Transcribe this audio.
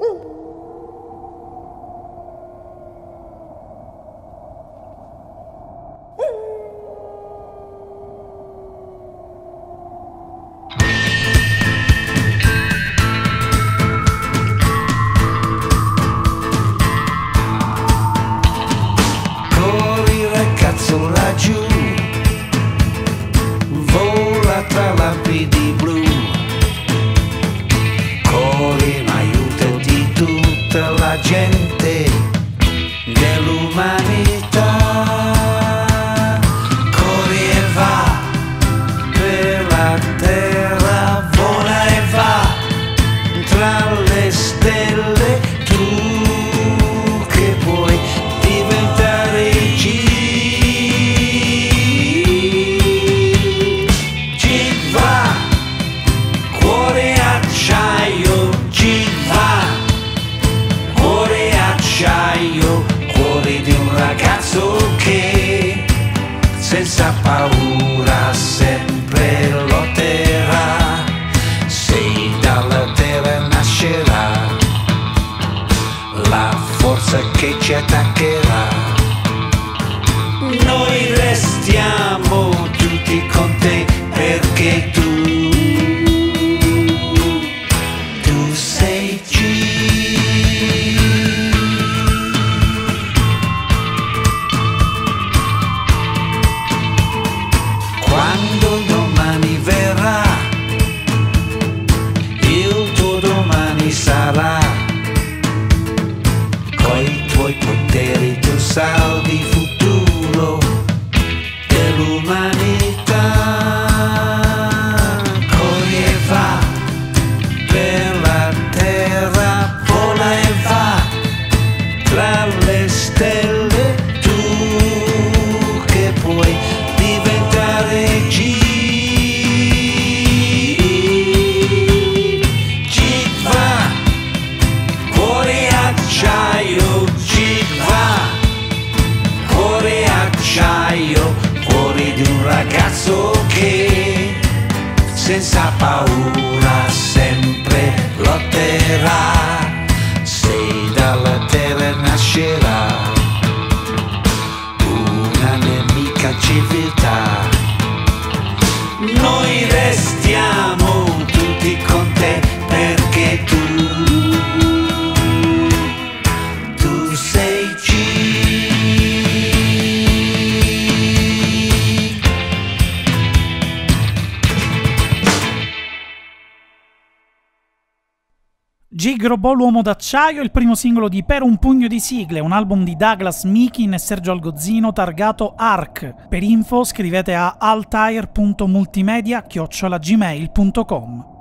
Jeeg Robot, l'uomo d'acciaio, il primo singolo di Per un pugno di sigle, un album di Douglas Meakin e Sergio Algozzino targato Arc. Per info scrivete a altair.multimedia@gmail.com.